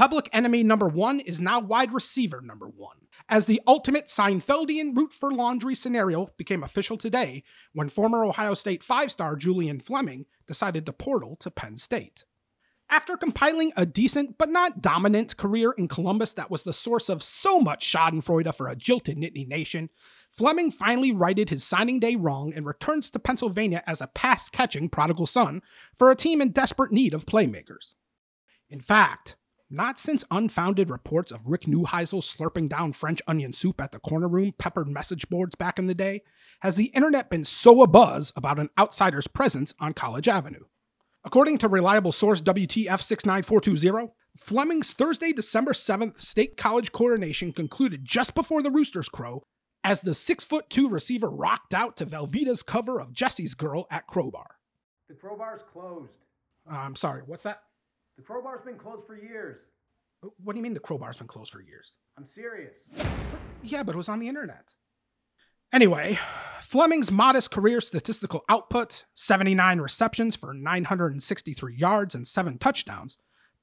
Public enemy number one is now wide receiver number one, as the ultimate Seinfeldian root for laundry scenario became official today when former Ohio State five-star Julian Fleming decided to portal to Penn State. After compiling a decent but not dominant career in Columbus that was the source of so much schadenfreude for a jilted Nittany Nation, Fleming finally righted his signing day wrong and returns to Pennsylvania as a pass-catching prodigal son for a team in desperate need of playmakers. In fact, not since unfounded reports of Rick Neuheisel slurping down French onion soup at the corner room peppered message boards back in the day has the internet been so abuzz about an outsider's presence on College Avenue. According to reliable source WTF-69420, Fleming's Thursday, December 7th State College coordination concluded just before the Roosters crow as the 6'2" receiver rocked out to Velveeta's cover of Jessie's Girl at Crowbar. The Crowbar's closed. I'm sorry, what's that? The Crowbar's been closed for years. What do you mean the Crowbar's been closed for years? I'm serious. Yeah, but it was on the internet. Anyway, Fleming's modest career statistical output, 79 receptions for 963 yards and 7 touchdowns,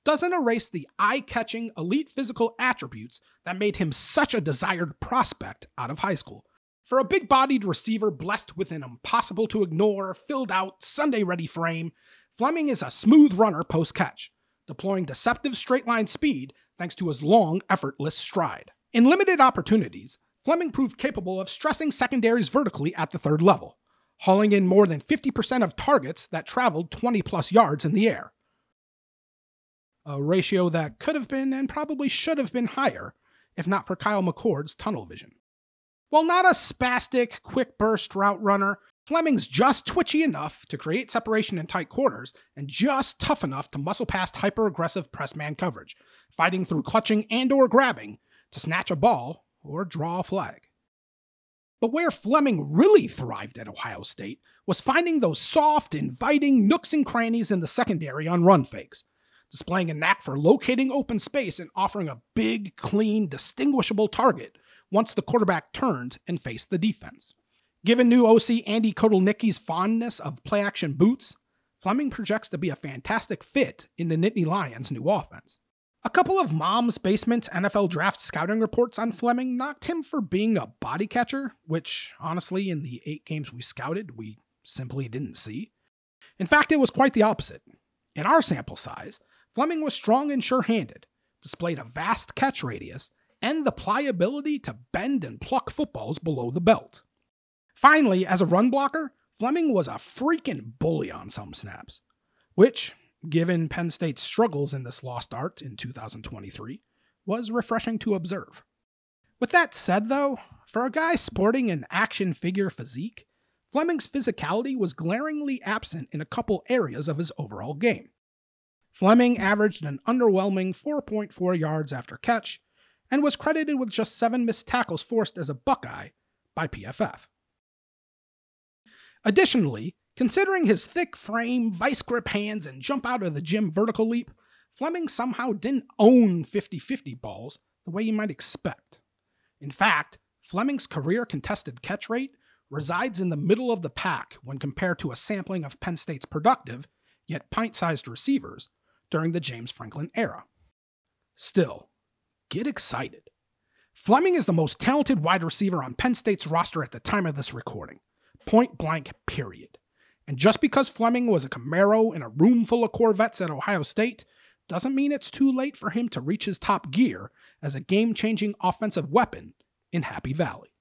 doesn't erase the eye-catching, elite physical attributes that made him such a desired prospect out of high school. For a big-bodied receiver blessed with an impossible-to-ignore, filled-out, Sunday-ready frame, Fleming is a smooth runner post-catch, deploying deceptive straight-line speed thanks to his long, effortless stride. In limited opportunities, Fleming proved capable of stressing secondaries vertically at the third level, hauling in more than 50% of targets that traveled 20-plus yards in the air. A ratio that could have been and probably should have been higher, if not for Kyle McCord's tunnel vision. While not a spastic, quick-burst route runner, Fleming's just twitchy enough to create separation in tight quarters and just tough enough to muscle past hyper-aggressive press-man coverage, fighting through clutching and/or grabbing to snatch a ball or draw a flag. But where Fleming really thrived at Ohio State was finding those soft, inviting nooks and crannies in the secondary on run fakes, displaying a knack for locating open space and offering a big, clean, distinguishable target once the quarterback turned and faced the defense. Given new OC Andy Kotelnicki's fondness of play-action boots, Fleming projects to be a fantastic fit in the Nittany Lions' new offense. A couple of mom's basement NFL draft scouting reports on Fleming knocked him for being a body catcher, which, honestly, in the 8 games we scouted, we simply didn't see. In fact, it was quite the opposite. In our sample size, Fleming was strong and sure-handed, displayed a vast catch radius, and the pliability to bend and pluck footballs below the belt. Finally, as a run blocker, Fleming was a freaking bully on some snaps, which, given Penn State's struggles in this lost art in 2023, was refreshing to observe. With that said, though, for a guy sporting an action figure physique, Fleming's physicality was glaringly absent in a couple areas of his overall game. Fleming averaged an underwhelming 4.4 yards after catch, and was credited with just 7 missed tackles forced as a Buckeye by PFF. Additionally, considering his thick frame, vice grip hands, and jump out of the gym vertical leap, Fleming somehow didn't own 50-50 balls the way you might expect. In fact, Fleming's career contested catch rate resides in the middle of the pack when compared to a sampling of Penn State's productive, yet pint-sized receivers during the James Franklin era. Still, get excited. Fleming is the most talented wide receiver on Penn State's roster at the time of this recording. Point blank, period. And just because Fleming was a Camaro in a room full of Corvettes at Ohio State doesn't mean it's too late for him to reach his top gear as a game-changing offensive weapon in Happy Valley.